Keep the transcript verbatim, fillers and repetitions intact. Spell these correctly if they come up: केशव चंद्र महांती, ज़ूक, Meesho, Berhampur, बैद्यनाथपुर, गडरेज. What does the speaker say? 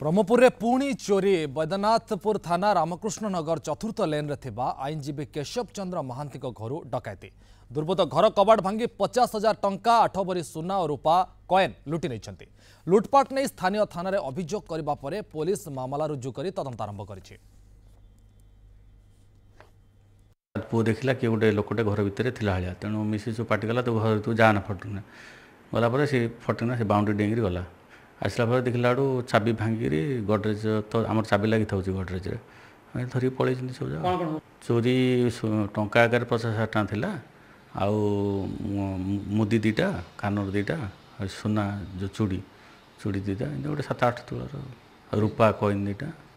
ब्रह्मपुर में पुणी चोरी। बैद्यनाथपुर थाना रामकृष्ण नगर चतुर्थ लेन आईनजीवी केशव चंद्र महांती घर डकैती। दुर्बृत्त घर कबाड़ भांगी पचास हजार टंका आठ बोरी सुना और रूपा कॉइन लुटि नहीं। लुटपाट नहीं स्थानीय थाना में अभियोग करबा परे पुलिस मामला रुजु कर तदंत आरंभ करिछि। पुओ देखला कि गोटे लोकटे घर भितर थिला हालिया तेणु मिसेस पाटिगला तो घर तू जाना फटना गलापर से फटना से बाउंड्री डेंगी गला आसला पर देखला चाबी भांगी गडरेज तो आम चाबी लगी था गडरेज धरिकी पलैस सब चोरी टंका आकार पचास हजार टाँग था आउ मुदी दीटा कानर दीटा सुना जो चूड़ी चूड़ी दीटा गोटे सात आठ तोलार रूपा कॉइन दीटा।